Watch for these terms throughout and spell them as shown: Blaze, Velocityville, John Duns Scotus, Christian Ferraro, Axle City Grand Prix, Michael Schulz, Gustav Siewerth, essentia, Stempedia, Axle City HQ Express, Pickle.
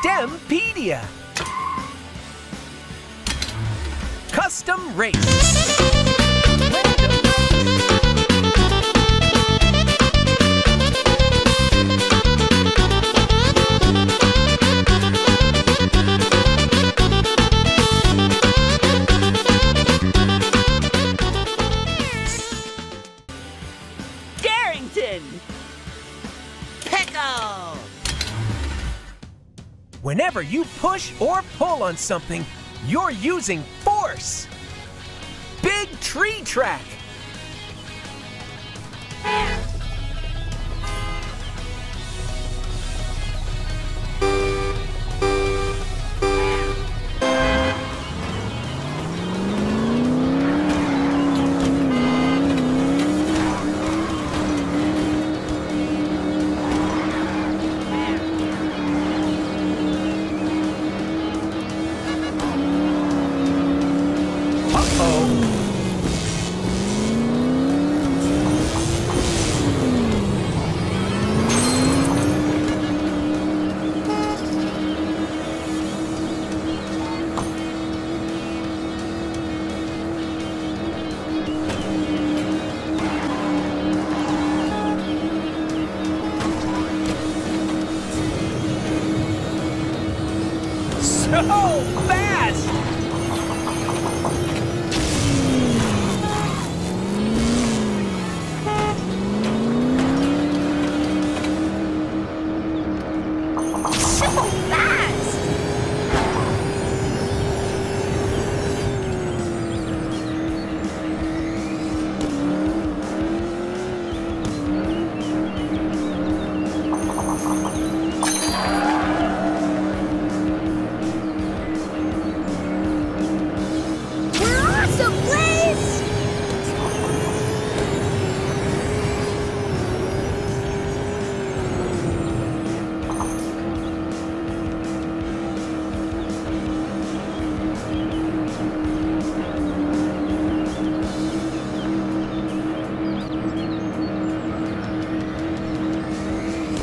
Stempedia. Custom race. Pickle! Whenever you push or pull on something, you're using force. Big tree track. Oh, fast!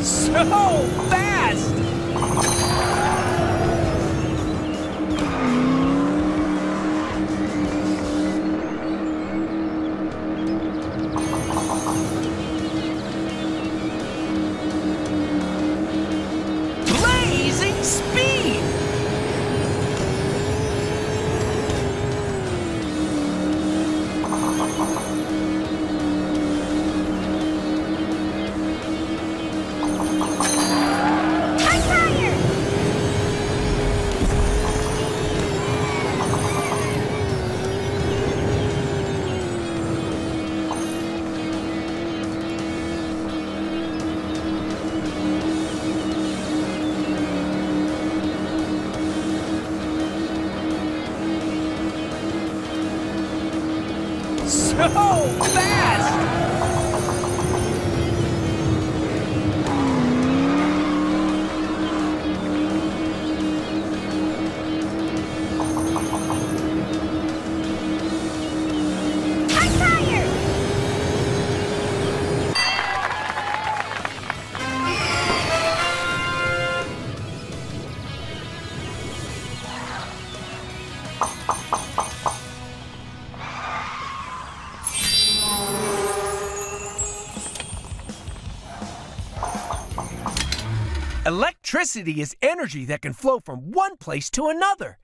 So fast! Blaze! So fast! So fast! I'm tired! Electricity is energy that can flow from one place to another.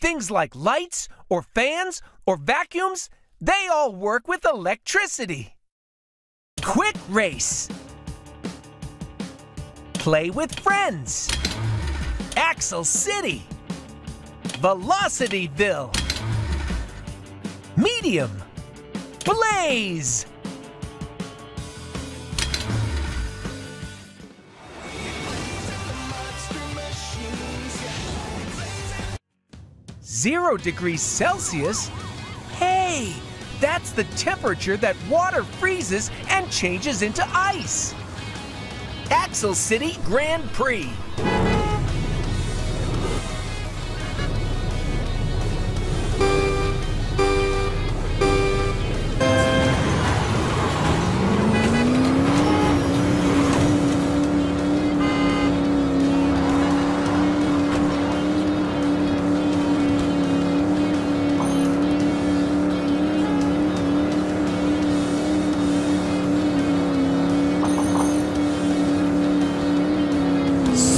Things like lights or fans or vacuums, they all work with electricity. Quick race. Play with friends. Axle City. Velocityville. Medium. Blaze. +0°C? Hey, that's the temperature that water freezes and changes into ice. Axle City Grand Prix.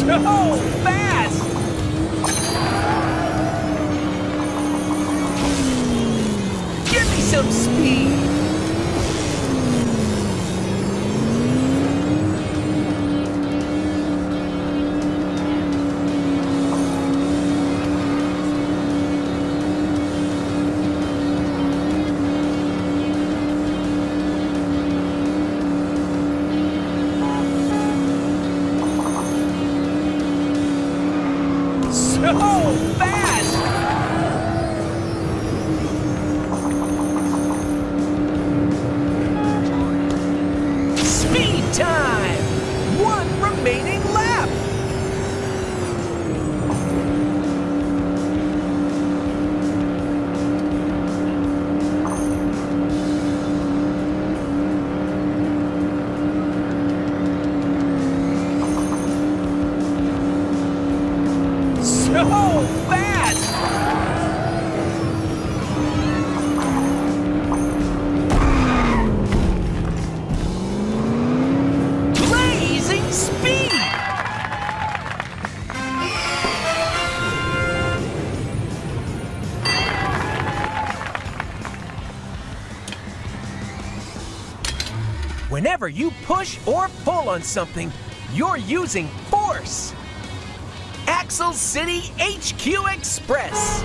No! Fast! Give me some speed! Whenever you push or pull on something, you're using force. Axle City HQ Express.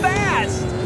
Fast!